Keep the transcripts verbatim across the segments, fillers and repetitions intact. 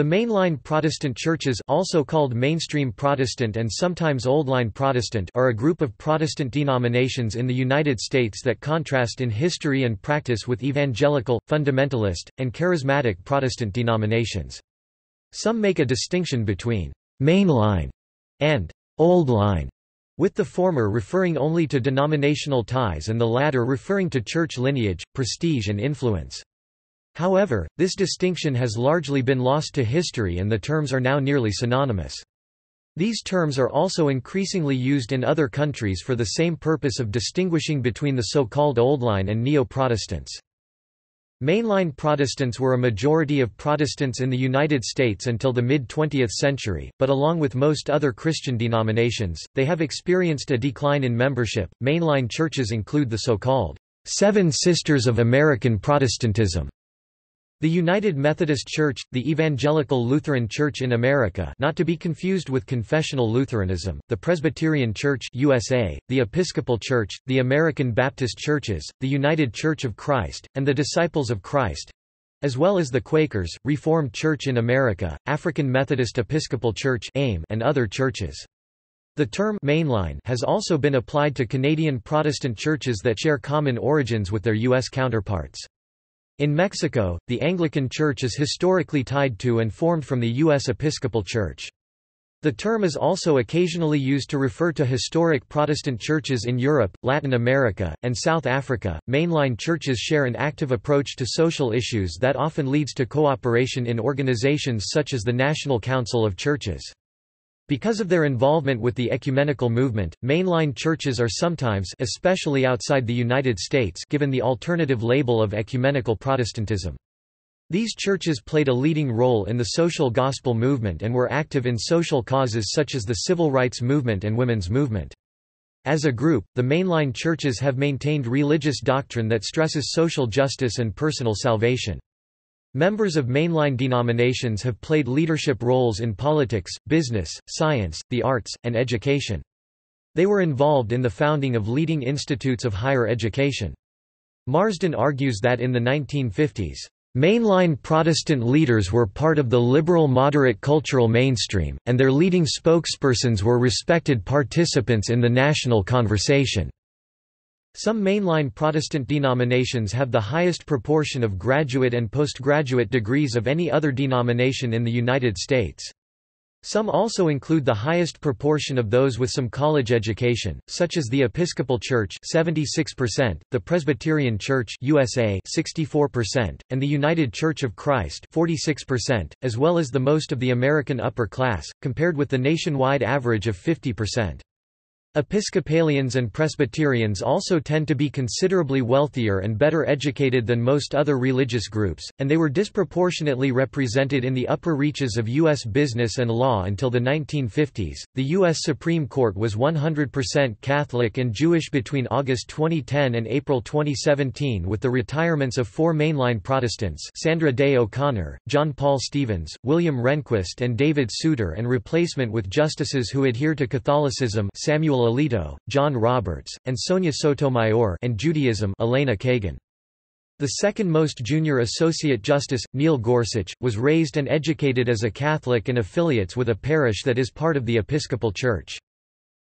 The mainline Protestant churches, also called mainstream Protestant and sometimes oldline Protestant, are a group of Protestant denominations in the United States that contrast in history and practice with evangelical, fundamentalist, and charismatic Protestant denominations. Some make a distinction between mainline and oldline, with the former referring only to denominational ties and the latter referring to church lineage, prestige and influence. However, this distinction has largely been lost to history and the terms are now nearly synonymous. These terms are also increasingly used in other countries for the same purpose of distinguishing between the so-called oldline and neo-Protestants. Mainline Protestants were a majority of Protestants in the United States until the mid-twentieth century, but along with most other Christian denominations, they have experienced a decline in membership. Mainline churches include the so-called Seven Sisters of American Protestantism, the United Methodist Church, the Evangelical Lutheran Church in America, not to be confused with confessional Lutheranism, the Presbyterian Church U S A, the Episcopal Church, the American Baptist Churches, the United Church of Christ, and the Disciples of Christ, as well as the Quakers, Reformed Church in America, African Methodist Episcopal Church (A I M), and other churches. The term mainline has also been applied to Canadian Protestant churches that share common origins with their U S counterparts. In Mexico, the Anglican Church is historically tied to and formed from the U S Episcopal Church. The term is also occasionally used to refer to historic Protestant churches in Europe, Latin America, and South Africa. Mainline churches share an active approach to social issues that often leads to cooperation in organizations such as the National Council of Churches. Because of their involvement with the ecumenical movement, mainline churches are sometimes, especially outside the United States, given the alternative label of ecumenical Protestantism. These churches played a leading role in the social gospel movement and were active in social causes such as the civil rights movement and women's movement. As a group, the mainline churches have maintained religious doctrine that stresses social justice and personal salvation. Members of mainline denominations have played leadership roles in politics, business, science, the arts, and education. They were involved in the founding of leading institutes of higher education. Marsden argues that in the nineteen fifties, mainline Protestant leaders were part of the liberal moderate cultural mainstream, and their leading spokespersons were respected participants in the national conversation. Some mainline Protestant denominations have the highest proportion of graduate and postgraduate degrees of any other denomination in the United States. Some also include the highest proportion of those with some college education, such as the Episcopal Church seventy-six percent, the Presbyterian Church U S A sixty-four percent, and the United Church of Christ forty-six percent, as well as the most of the American upper class, compared with the nationwide average of fifty percent. Episcopalians and Presbyterians also tend to be considerably wealthier and better educated than most other religious groups, and they were disproportionately represented in the upper reaches of U S business and law until the nineteen fifties. The U S Supreme Court was one hundred percent Catholic and Jewish between August twenty ten and April twenty seventeen, with the retirements of four mainline Protestants, Sandra Day O'Connor, John Paul Stevens, William Rehnquist, and David Souter, and replacement with justices who adhere to Catholicism, Samuel Alito, John Roberts, and Sonia Sotomayor, and Judaism, Elena Kagan. The second most junior associate justice, Neil Gorsuch, was raised and educated as a Catholic and affiliates with a parish that is part of the Episcopal Church.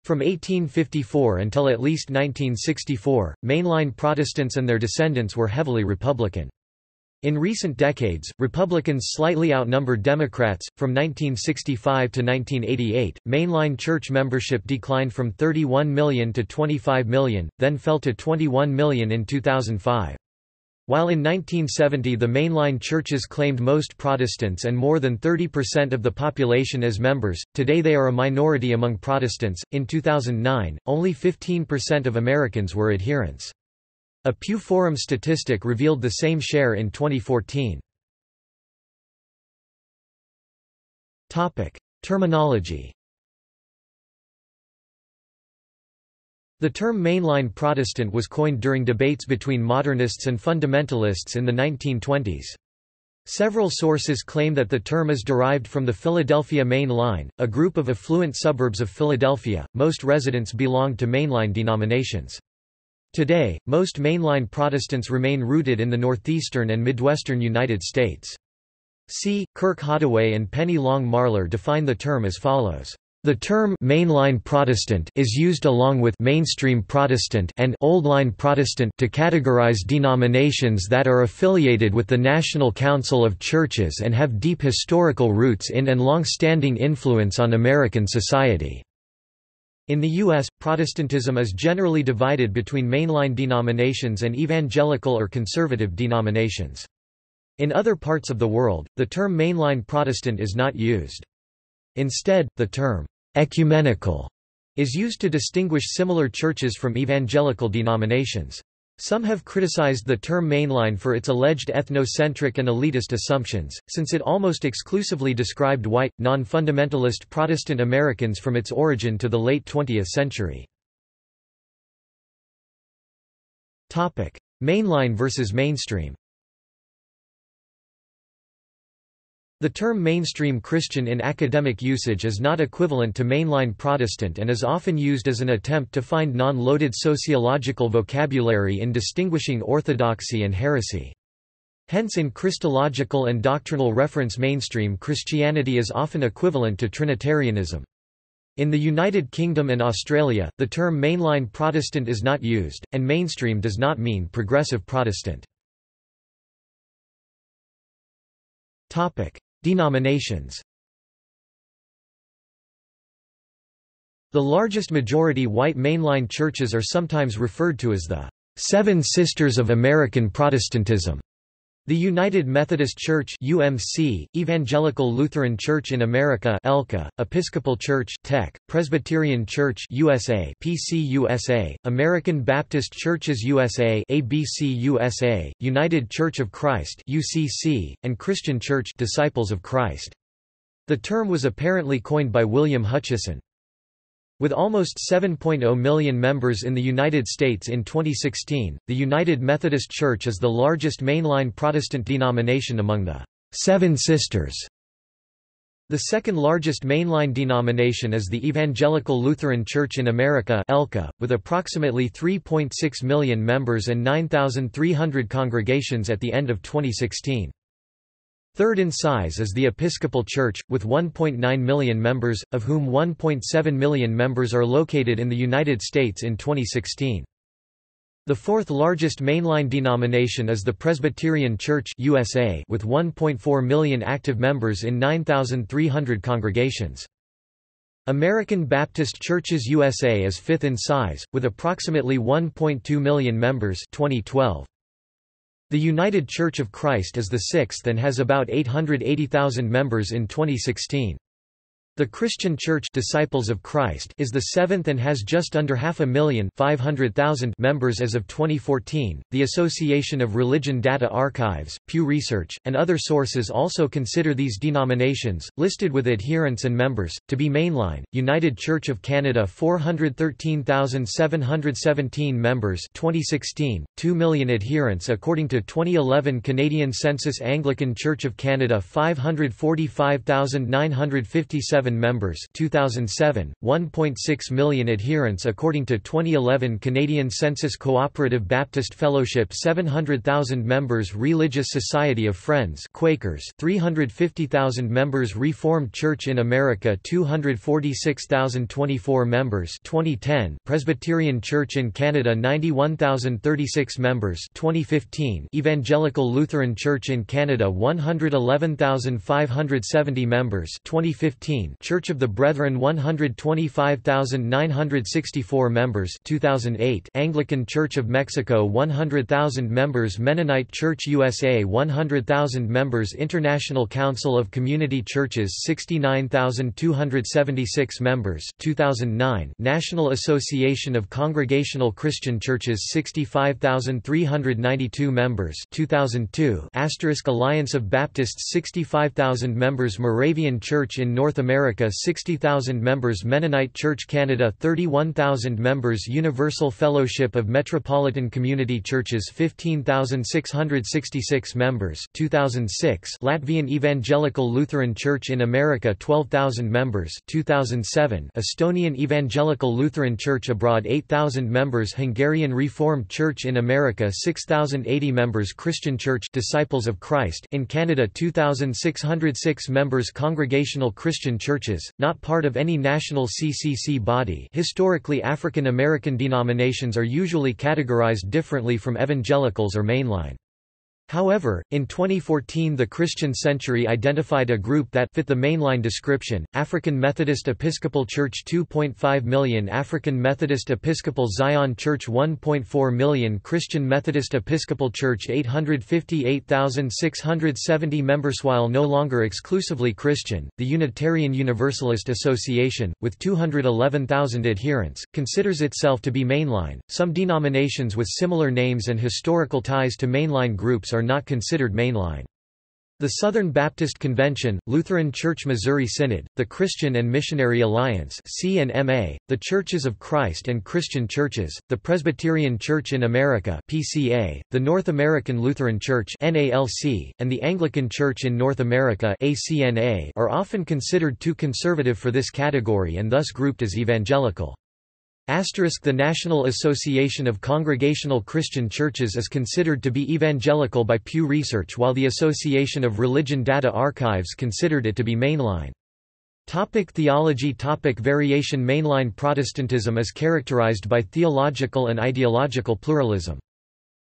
From eighteen fifty-four until at least nineteen sixty-four, mainline Protestants and their descendants were heavily Republican. In recent decades, Republicans slightly outnumbered Democrats. From nineteen sixty-five to nineteen eighty-eight, mainline church membership declined from thirty-one million to twenty-five million, then fell to twenty-one million in two thousand five. While in nineteen seventy the mainline churches claimed most Protestants and more than thirty percent of the population as members, today they are a minority among Protestants. In two thousand nine, only fifteen percent of Americans were adherents. A Pew Forum statistic revealed the same share in twenty fourteen. Topic: Terminology. The term mainline Protestant was coined during debates between modernists and fundamentalists in the nineteen twenties. Several sources claim that the term is derived from the Philadelphia Main Line, a group of affluent suburbs of Philadelphia. Most residents belonged to mainline denominations. Today, most mainline Protestants remain rooted in the northeastern and midwestern United States. C. Kirk Hadaway and Penny Long Marlar define the term as follows. The term «mainline Protestant» is used along with «mainstream Protestant» and «oldline Protestant» to categorize denominations that are affiliated with the National Council of Churches and have deep historical roots in and long-standing influence on American society. In the U S, Protestantism is generally divided between mainline denominations and evangelical or conservative denominations. In other parts of the world, the term «mainline Protestant» is not used. Instead, the term «ecumenical» is used to distinguish similar churches from evangelical denominations. Some have criticized the term mainline for its alleged ethnocentric and elitist assumptions, since it almost exclusively described white, non-fundamentalist Protestant Americans from its origin to the late twentieth century. Mainline versus mainstream. The term mainstream Christian in academic usage is not equivalent to mainline Protestant and is often used as an attempt to find non-loaded sociological vocabulary in distinguishing orthodoxy and heresy. Hence in Christological and doctrinal reference mainstream Christianity is often equivalent to Trinitarianism. In the United Kingdom and Australia, the term mainline Protestant is not used, and mainstream does not mean progressive Protestant. Denominations. The largest majority white mainline churches are sometimes referred to as the Seven Sisters of American Protestantism. The United Methodist Church (U M C), Evangelical Lutheran Church in America (E L C A), Episcopal Church (T E C), Presbyterian Church (U S A), P C U S A, American Baptist Churches (U S A), A B C U S A, United Church of Christ (U C C), and Christian Church (Disciples of Christ). The term was apparently coined by William Hutchison. With almost seven point zero million members in the United States in twenty sixteen, the United Methodist Church is the largest mainline Protestant denomination among the Seven Sisters. The second largest mainline denomination is the Evangelical Lutheran Church in America (E L C A), with approximately three point six million members and nine thousand three hundred congregations at the end of twenty sixteen. Third in size is the Episcopal Church, with one point nine million members, of whom one point seven million members are located in the United States in twenty sixteen. The fourth largest mainline denomination is the Presbyterian Church (U S A), with one point four million active members in nine thousand three hundred congregations. American Baptist Churches U S A is fifth in size, with approximately one point two million members twenty twelve. The United Church of Christ is the sixth and has about eight hundred eighty thousand members in twenty sixteen. The Christian Church Disciples of Christ is the seventh and has just under half a million five hundred thousand members as of twenty fourteen. The Association of Religion Data Archives, Pew Research, and other sources also consider these denominations, listed with adherents and members, to be mainline. United Church of Canada, four hundred thirteen thousand seven hundred seventeen members twenty sixteen, two million adherents according to twenty eleven Canadian Census. Anglican Church of Canada, five hundred forty-five thousand nine hundred fifty-seven members two thousand seven, one point six million adherents according to twenty eleven Canadian Census. Cooperative Baptist Fellowship, seven hundred thousand members. Religious Society of Friends Quakers, three hundred fifty thousand members. Reformed Church in America, two hundred forty-six thousand twenty-four members twenty ten. Presbyterian Church in Canada, ninety-one thousand thirty-six members twenty fifteen. Evangelical Lutheran Church in Canada, one hundred eleven thousand five hundred seventy members twenty fifteen. Church of the Brethren, one hundred twenty-five thousand nine hundred sixty-four members two thousand eight. Anglican Church of Mexico, one hundred thousand members. Mennonite Church U S A, one hundred thousand members. International Council of Community Churches, sixty-nine thousand two hundred seventy-six members two thousand nine. National Association of Congregational Christian Churches, sixty-five thousand three hundred ninety-two members two thousand two. Asterisk Alliance of Baptists, sixty-five thousand members. Moravian Church in North America America sixty thousand members, Mennonite Church Canada thirty-one thousand members, Universal Fellowship of Metropolitan Community Churches fifteen thousand six hundred sixty-six members two thousand six, Latvian Evangelical Lutheran Church in America twelve thousand members two thousand seven, Estonian Evangelical Lutheran Church abroad eight thousand members, Hungarian Reformed Church in America six thousand eighty members, Christian Church Disciples of Christ in Canada two thousand six hundred six members, Congregational Christian Churches, not part of any national C C C body. Historically, African American denominations are usually categorized differently from evangelicals or mainline. However, in twenty fourteen the Christian Century identified a group that fit the mainline description, African Methodist Episcopal Church two point five million, African Methodist Episcopal Zion Church one point four million, Christian Methodist Episcopal Church eight hundred fifty-eight thousand six hundred seventy members. While no longer exclusively Christian, the Unitarian Universalist Association, with two hundred eleven thousand adherents, considers itself to be mainline. Some denominations with similar names and historical ties to mainline groups are not considered mainline. The Southern Baptist Convention, Lutheran Church Missouri Synod, the Christian and Missionary Alliance (C and M A), the Churches of Christ and Christian Churches, the Presbyterian Church in America (P C A), the North American Lutheran Church (N A L C), and the Anglican Church in North America (A C N A) are often considered too conservative for this category and thus grouped as evangelical. Asterisk, the National Association of Congregational Christian Churches is considered to be evangelical by Pew Research, while the Association of Religion Data Archives considered it to be mainline. Topic: Theology. Topic: Variation. Mainline Protestantism is characterized by theological and ideological pluralism.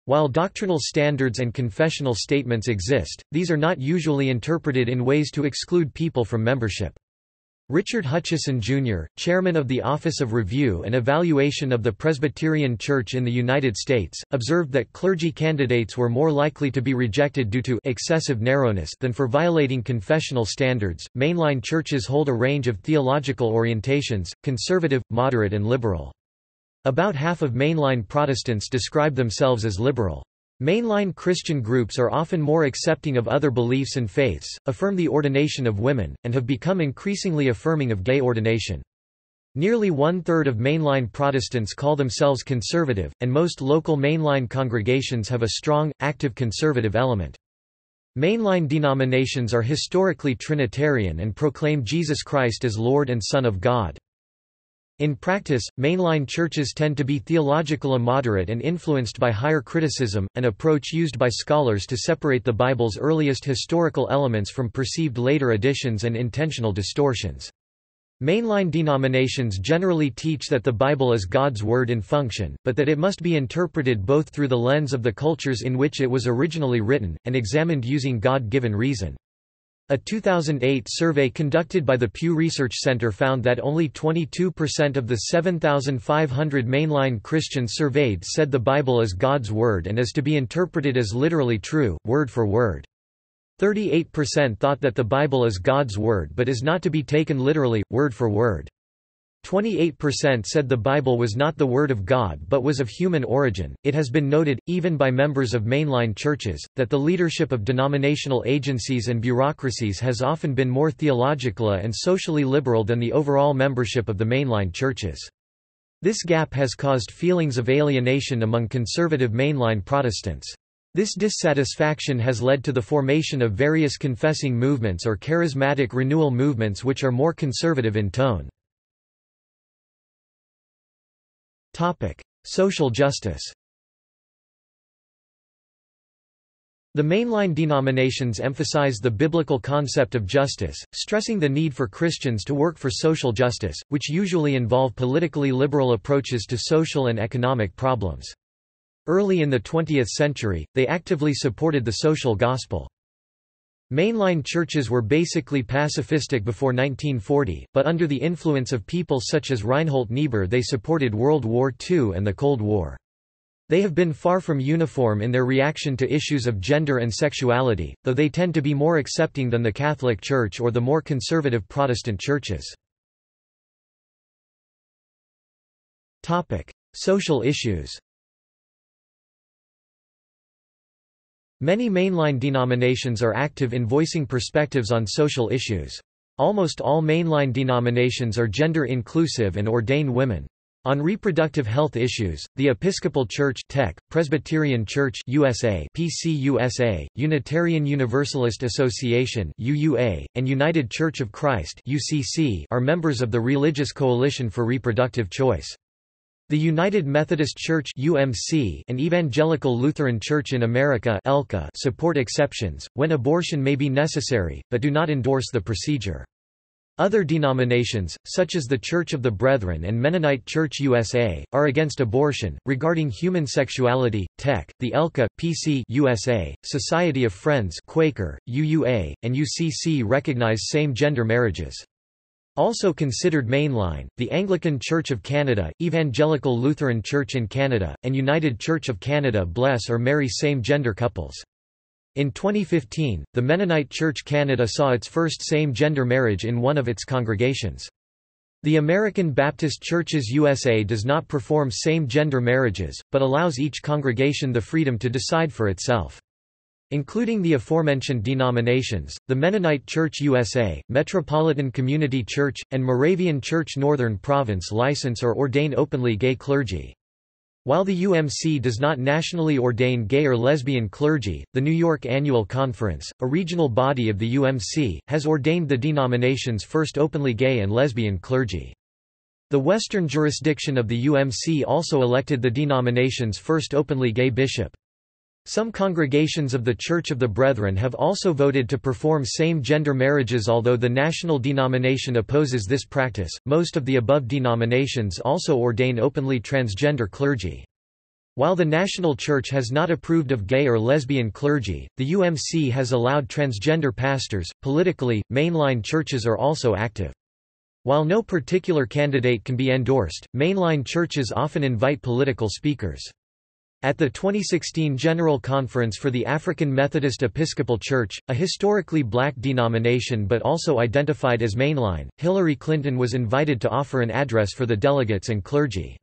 While doctrinal standards and confessional statements exist, these are not usually interpreted in ways to exclude people from membership. Richard Hutchison, Junior, chairman of the Office of Review and Evaluation of the Presbyterian Church in the United States, observed that clergy candidates were more likely to be rejected due to excessive narrowness than for violating confessional standards. Mainline churches hold a range of theological orientations: conservative, moderate, and liberal. About half of mainline Protestants describe themselves as liberal. Mainline Christian groups are often more accepting of other beliefs and faiths, affirm the ordination of women, and have become increasingly affirming of gay ordination. Nearly one-third of mainline Protestants call themselves conservative, and most local mainline congregations have a strong, active conservative element. Mainline denominations are historically Trinitarian and proclaim Jesus Christ as Lord and Son of God. In practice, mainline churches tend to be theologically moderate and influenced by higher criticism, an approach used by scholars to separate the Bible's earliest historical elements from perceived later additions and intentional distortions. Mainline denominations generally teach that the Bible is God's word in function, but that it must be interpreted both through the lens of the cultures in which it was originally written, and examined using God-given reason. A two thousand eight survey conducted by the Pew Research Center found that only twenty-two percent of the seven thousand five hundred mainline Christians surveyed said the Bible is God's word and is to be interpreted as literally true, word for word. thirty-eight percent thought that the Bible is God's word but is not to be taken literally, word for word. twenty-eight percent said the Bible was not the Word of God but was of human origin. It has been noted, even by members of mainline churches, that the leadership of denominational agencies and bureaucracies has often been more theologically and socially liberal than the overall membership of the mainline churches. This gap has caused feelings of alienation among conservative mainline Protestants. This dissatisfaction has led to the formation of various confessing movements or charismatic renewal movements which are more conservative in tone. Topic: Social justice. The mainline denominations emphasize the biblical concept of justice, stressing the need for Christians to work for social justice, which usually involve politically liberal approaches to social and economic problems. Early in the twentieth century, they actively supported the social gospel. Mainline churches were basically pacifistic before nineteen forty, but under the influence of people such as Reinhold Niebuhr they supported World War Two and the Cold War. They have been far from uniform in their reaction to issues of gender and sexuality, though they tend to be more accepting than the Catholic Church or the more conservative Protestant churches. Topic: Social issues. Many mainline denominations are active in voicing perspectives on social issues. Almost all mainline denominations are gender-inclusive and ordain women. On reproductive health issues, the Episcopal Church T E C, Presbyterian Church U S A, P C U S A, Unitarian Universalist Association U U A, and United Church of Christ U C C are members of the Religious Coalition for Reproductive Choice. The United Methodist Church U M C and Evangelical Lutheran Church in America E L C A support exceptions, when abortion may be necessary, but do not endorse the procedure. Other denominations, such as the Church of the Brethren and Mennonite Church U S A, are against abortion. Regarding human sexuality, T E C, the E L C A, P C U S A, Society of Friends Quaker, U U A, and U C C recognize same-gender marriages. Also considered mainline, the Anglican Church of Canada, Evangelical Lutheran Church in Canada, and United Church of Canada bless or marry same-gender couples. In twenty fifteen, the Mennonite Church Canada saw its first same-gender marriage in one of its congregations. The American Baptist Churches U S A does not perform same-gender marriages, but allows each congregation the freedom to decide for itself. Including the aforementioned denominations, the Mennonite Church U S A, Metropolitan Community Church, and Moravian Church Northern Province license or ordain openly gay clergy. While the U M C does not nationally ordain gay or lesbian clergy, the New York Annual Conference, a regional body of the U M C, has ordained the denomination's first openly gay and lesbian clergy. The Western jurisdiction of the U M C also elected the denomination's first openly gay bishop. Some congregations of the Church of the Brethren have also voted to perform same-gender marriages, although the national denomination opposes this practice. Most of the above denominations also ordain openly transgender clergy. While the national church has not approved of gay or lesbian clergy, the U M C has allowed transgender pastors. Politically, mainline churches are also active. While no particular candidate can be endorsed, mainline churches often invite political speakers. At the twenty sixteen General Conference for the African Methodist Episcopal Church, a historically black denomination but also identified as mainline, Hillary Clinton was invited to offer an address for the delegates and clergy.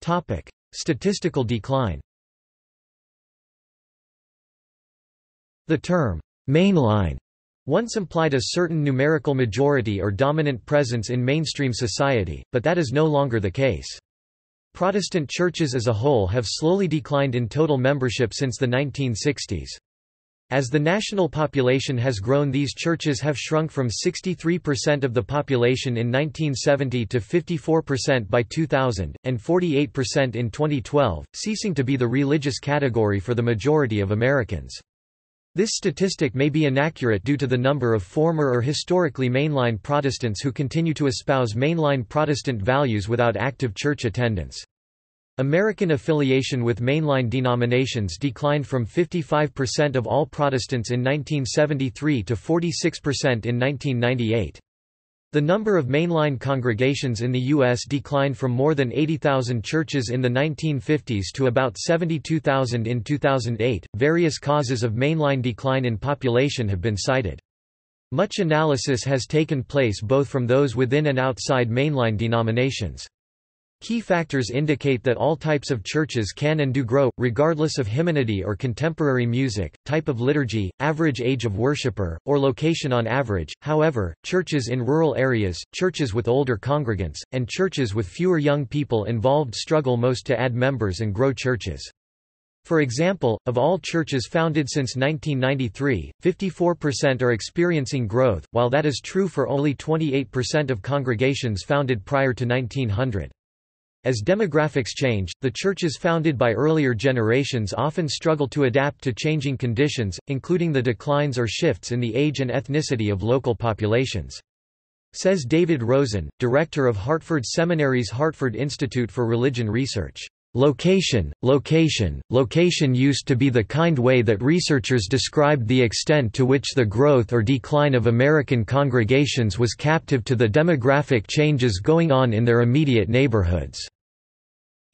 Topic: Statistical decline. The term mainline once implied a certain numerical majority or dominant presence in mainstream society, but that is no longer the case. Protestant churches as a whole have slowly declined in total membership since the nineteen sixties. As the national population has grown, these churches have shrunk from sixty-three percent of the population in nineteen seventy to fifty-four percent by two thousand, and forty-eight percent in twenty twelve, ceasing to be the religious category for the majority of Americans. This statistic may be inaccurate due to the number of former or historically mainline Protestants who continue to espouse mainline Protestant values without active church attendance. American affiliation with mainline denominations declined from fifty-five percent of all Protestants in nineteen seventy-three to forty-six percent in nineteen ninety-eight. The number of mainline congregations in the U S declined from more than eighty thousand churches in the nineteen fifties to about seventy-two thousand in two thousand eight. Various causes of mainline decline in population have been cited. Much analysis has taken place both from those within and outside mainline denominations. Key factors indicate that all types of churches can and do grow, regardless of hymnody or contemporary music, type of liturgy, average age of worshiper, or location on average. However, churches in rural areas, churches with older congregants, and churches with fewer young people involved struggle most to add members and grow churches. For example, of all churches founded since nineteen ninety-three, fifty-four percent are experiencing growth, while that is true for only twenty-eight percent of congregations founded prior to nineteen hundred. As demographics change, the churches founded by earlier generations often struggle to adapt to changing conditions, including the declines or shifts in the age and ethnicity of local populations. Says David Rosen, director of Hartford Seminary's Hartford Institute for Religion Research, "Location, location, location used to be the kind way that researchers described the extent to which the growth or decline of American congregations was captive to the demographic changes going on in their immediate neighborhoods."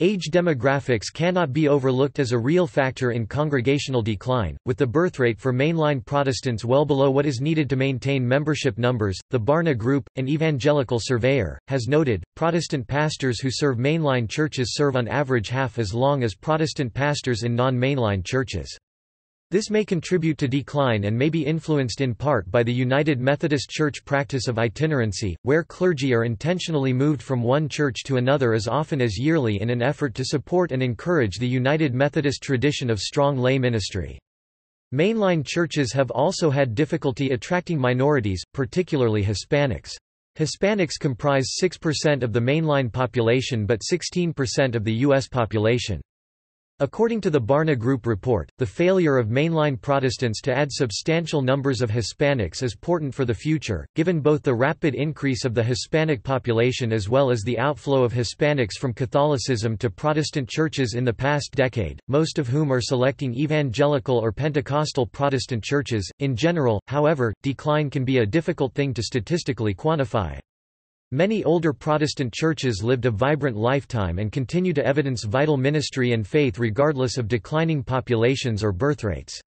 Age demographics cannot be overlooked as a real factor in congregational decline, with the birthrate for mainline Protestants well below what is needed to maintain membership numbers. The Barna Group, an evangelical surveyor, has noted, Protestant pastors who serve mainline churches serve on average half as long as Protestant pastors in non-mainline churches. This may contribute to decline and may be influenced in part by the United Methodist Church practice of itinerancy, where clergy are intentionally moved from one church to another as often as yearly in an effort to support and encourage the United Methodist tradition of strong lay ministry. Mainline churches have also had difficulty attracting minorities, particularly Hispanics. Hispanics comprise six percent of the mainline population but sixteen percent of the U S population. According to the Barna Group report, the failure of mainline Protestants to add substantial numbers of Hispanics is portent for the future, given both the rapid increase of the Hispanic population as well as the outflow of Hispanics from Catholicism to Protestant churches in the past decade, most of whom are selecting evangelical or Pentecostal Protestant churches. In general, however, decline can be a difficult thing to statistically quantify. Many older Protestant churches lived a vibrant lifetime and continue to evidence vital ministry and faith regardless of declining populations or birth rates.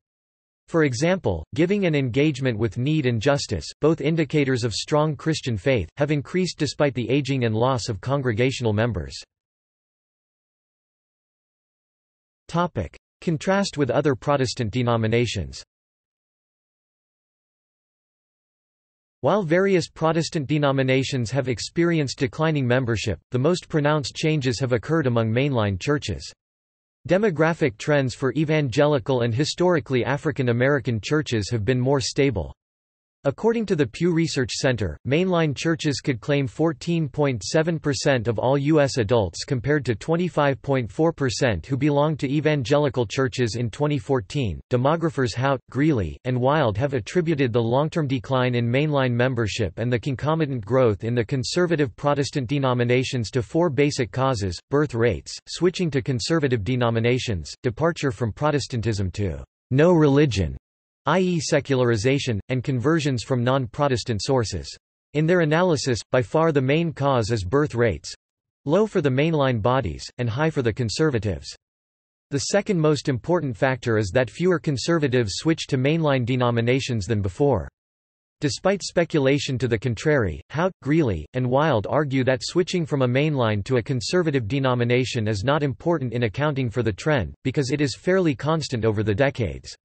For example, giving and engagement with need and justice, both indicators of strong Christian faith, have increased despite the aging and loss of congregational members. Topic: Contrast with other Protestant denominations. While various Protestant denominations have experienced declining membership, the most pronounced changes have occurred among mainline churches. Demographic trends for evangelical and historically African American churches have been more stable. According to the Pew Research Center, mainline churches could claim fourteen point seven percent of all U S adults compared to twenty-five point four percent who belong to evangelical churches in twenty fourteen. Demographers Hout, Greeley, and Wilde have attributed the long-term decline in mainline membership and the concomitant growth in the conservative Protestant denominations to four basic causes: birth rates, switching to conservative denominations, departure from Protestantism to no religion, that is secularization, and conversions from non-Protestant sources. In their analysis, by far the main cause is birth rates—low for the mainline bodies, and high for the conservatives. The second most important factor is that fewer conservatives switch to mainline denominations than before. Despite speculation to the contrary, Hout, Greeley, and Wilde argue that switching from a mainline to a conservative denomination is not important in accounting for the trend, because it is fairly constant over the decades.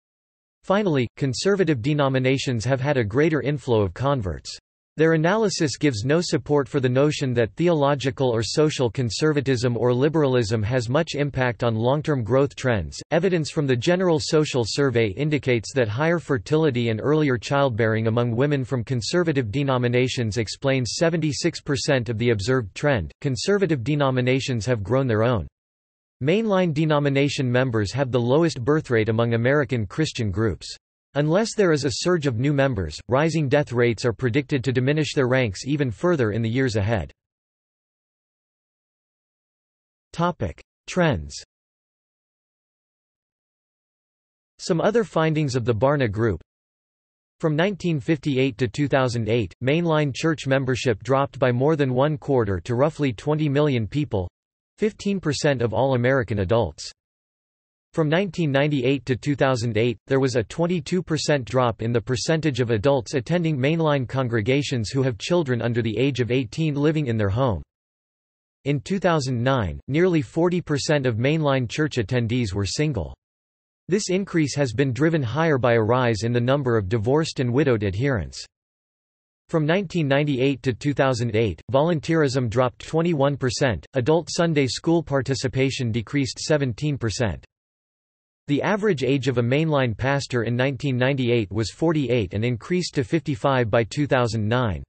Finally, conservative denominations have had a greater inflow of converts. Their analysis gives no support for the notion that theological or social conservatism or liberalism has much impact on long-term growth trends. Evidence from the General Social Survey indicates that higher fertility and earlier childbearing among women from conservative denominations explains seventy-six percent of the observed trend. Conservative denominations have grown their own. Mainline denomination members have the lowest birth rate among American Christian groups. Unless there is a surge of new members, rising death rates are predicted to diminish their ranks even further in the years ahead. Topic: Trends. Some other findings of the Barna Group. From nineteen fifty-eight to two thousand eight, mainline church membership dropped by more than one quarter to roughly twenty million people. fifteen percent of all American adults. From nineteen ninety-eight to two thousand eight, there was a twenty-two percent drop in the percentage of adults attending mainline congregations who have children under the age of eighteen living in their home. In two thousand nine, nearly forty percent of mainline church attendees were single. This increase has been driven higher by a rise in the number of divorced and widowed adherents. From nineteen ninety-eight to two thousand eight, volunteerism dropped twenty-one percent, adult Sunday school participation decreased seventeen percent. The average age of a mainline pastor in nineteen ninety-eight was forty-eight and increased to fifty-five by two thousand nine.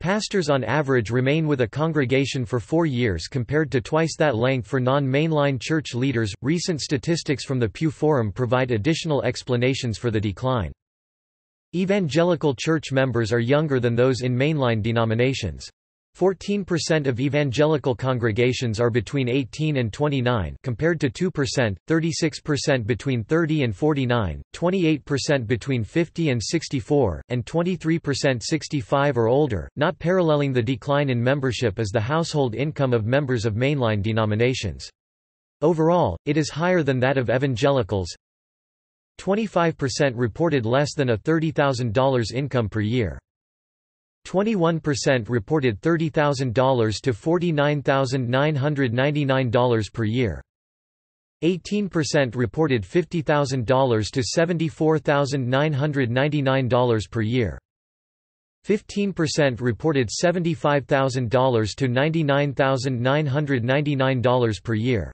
Pastors on average remain with a congregation for four years compared to twice that length for non-mainline church leaders. Recent statistics from the Pew Forum provide additional explanations for the decline. Evangelical church members are younger than those in mainline denominations. fourteen percent of evangelical congregations are between eighteen and twenty-nine compared to two percent, thirty-six percent between thirty and forty-nine, twenty-eight percent between fifty and sixty-four, and twenty-three percent sixty-five or older. Not paralleling the decline in membership is the household income of members of mainline denominations. Overall, it is higher than that of evangelicals. twenty-five percent reported less than a thirty thousand dollars income per year. twenty-one percent reported thirty thousand dollars to forty-nine thousand nine hundred ninety-nine dollars per year. eighteen percent reported fifty thousand dollars to seventy-four thousand nine hundred ninety-nine dollars per year. fifteen percent reported seventy-five thousand dollars to ninety-nine thousand nine hundred ninety-nine dollars per year.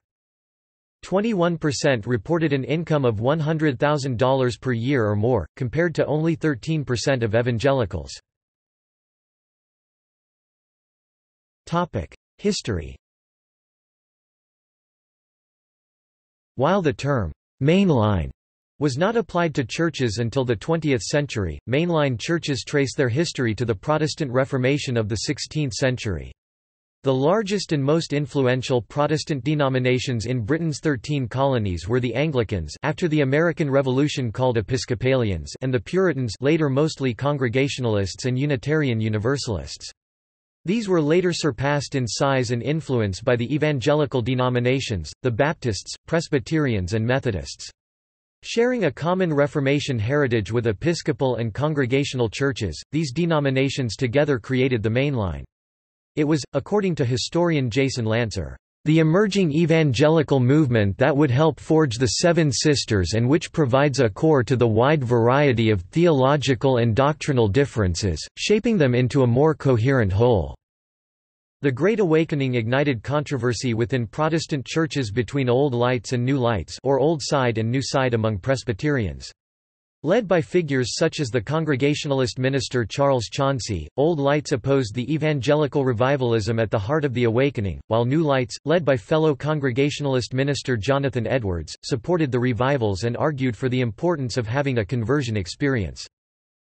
twenty-one percent reported an income of one hundred thousand dollars per year or more, compared to only thirteen percent of evangelicals. History. While the term, "mainline", was not applied to churches until the twentieth century, mainline churches trace their history to the Protestant Reformation of the sixteenth century. The largest and most influential Protestant denominations in Britain's thirteen colonies were the Anglicans, after the American Revolution called Episcopalians, and the Puritans, later mostly Congregationalists and Unitarian Universalists. These were later surpassed in size and influence by the evangelical denominations, the Baptists, Presbyterians and Methodists. Sharing a common Reformation heritage with Episcopal and Congregational churches, these denominations together created the mainline. It was, according to historian Jason Lancer, "the emerging evangelical movement that would help forge the Seven Sisters and which provides a core to the wide variety of theological and doctrinal differences, shaping them into a more coherent whole." The Great Awakening ignited controversy within Protestant churches between Old Lights and New Lights, or Old Side and New Side among Presbyterians. Led by figures such as the Congregationalist minister Charles Chauncy, Old Lights opposed the evangelical revivalism at the heart of the Awakening, while New Lights, led by fellow Congregationalist minister Jonathan Edwards, supported the revivals and argued for the importance of having a conversion experience.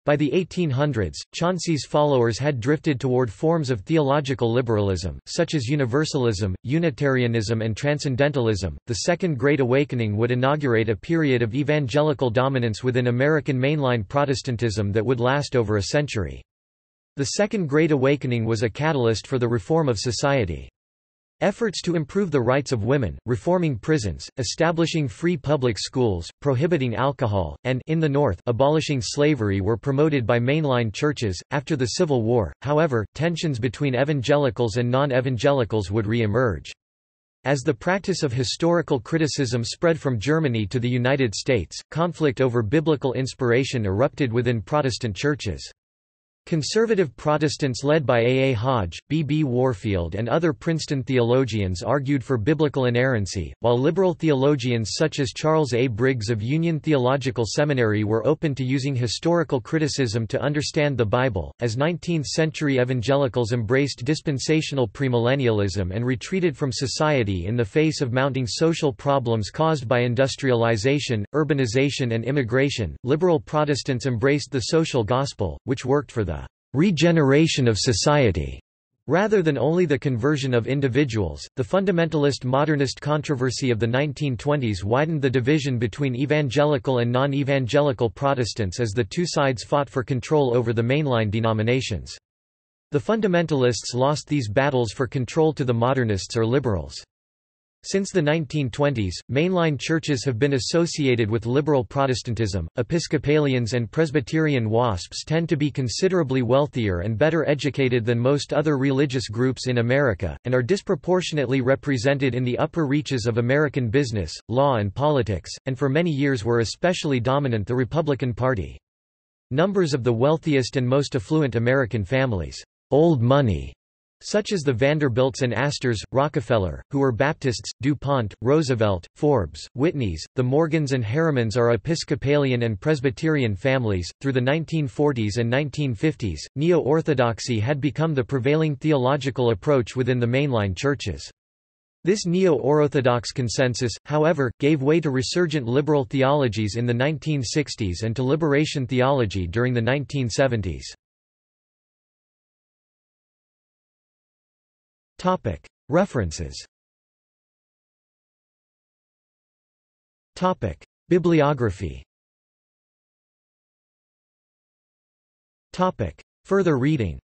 By the eighteen hundreds, Chauncy's followers had drifted toward forms of theological liberalism, such as Universalism, Unitarianism, and Transcendentalism. The Second Great Awakening would inaugurate a period of evangelical dominance within American mainline Protestantism that would last over a century. The Second Great Awakening was a catalyst for the reform of society. Efforts to improve the rights of women, reforming prisons, establishing free public schools, prohibiting alcohol, and, in the North, abolishing slavery were promoted by mainline churches. After the Civil War, however, tensions between evangelicals and non-evangelicals would re-emerge. As the practice of historical criticism spread from Germany to the United States, conflict over biblical inspiration erupted within Protestant churches. Conservative Protestants led by A. A. Hodge, B. B. Warfield and other Princeton theologians argued for biblical inerrancy, while liberal theologians such as Charles A. Briggs of Union Theological Seminary were open to using historical criticism to understand the Bible. As nineteenth-century evangelicals embraced dispensational premillennialism and retreated from society in the face of mounting social problems caused by industrialization, urbanization and immigration, liberal Protestants embraced the social gospel, which worked for them. The regeneration of society, rather than only the conversion of individuals. The fundamentalist modernist controversy of the nineteen twenties widened the division between evangelical and non-evangelical Protestants as the two sides fought for control over the mainline denominations. The fundamentalists lost these battles for control to the modernists or liberals. Since the nineteen twenties, mainline churches have been associated with liberal Protestantism. Episcopalians and Presbyterian WASPs tend to be considerably wealthier and better educated than most other religious groups in America, and are disproportionately represented in the upper reaches of American business, law, and politics, and for many years were especially dominant the Republican Party. Numbers of the wealthiest and most affluent American families, old money, such as the Vanderbilts and Astors, Rockefeller, who were Baptists, DuPont, Roosevelt, Forbes, Whitneys, the Morgans and Harrimans are Episcopalian and Presbyterian families. Through the nineteen forties and nineteen fifties, neo-orthodoxy had become the prevailing theological approach within the mainline churches. This neo-orthodox consensus, however, gave way to resurgent liberal theologies in the nineteen sixties and to liberation theology during the nineteen seventies. References. Bibliography. Further reading.